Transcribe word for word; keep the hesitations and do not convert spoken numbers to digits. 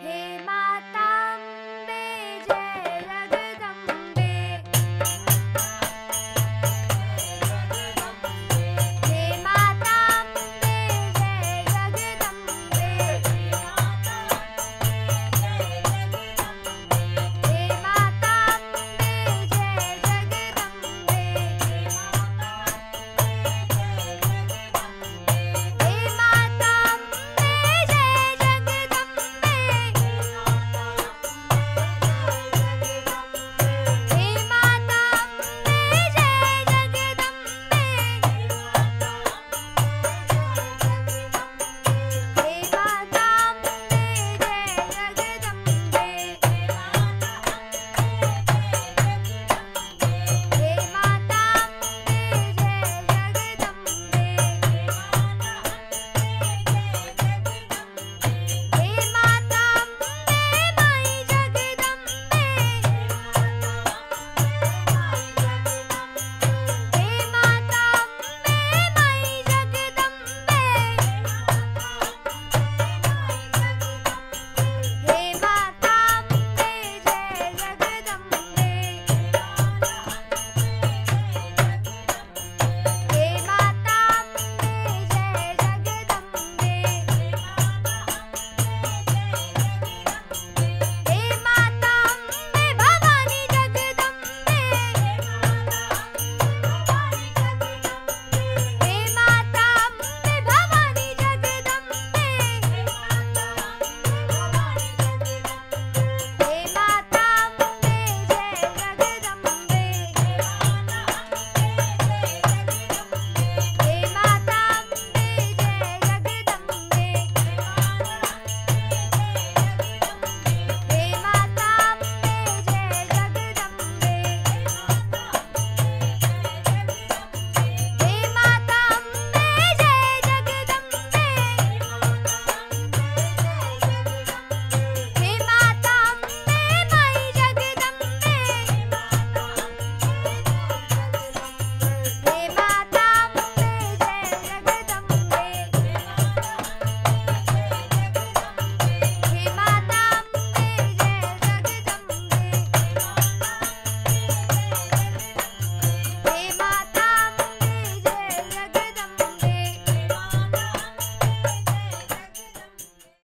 Hey!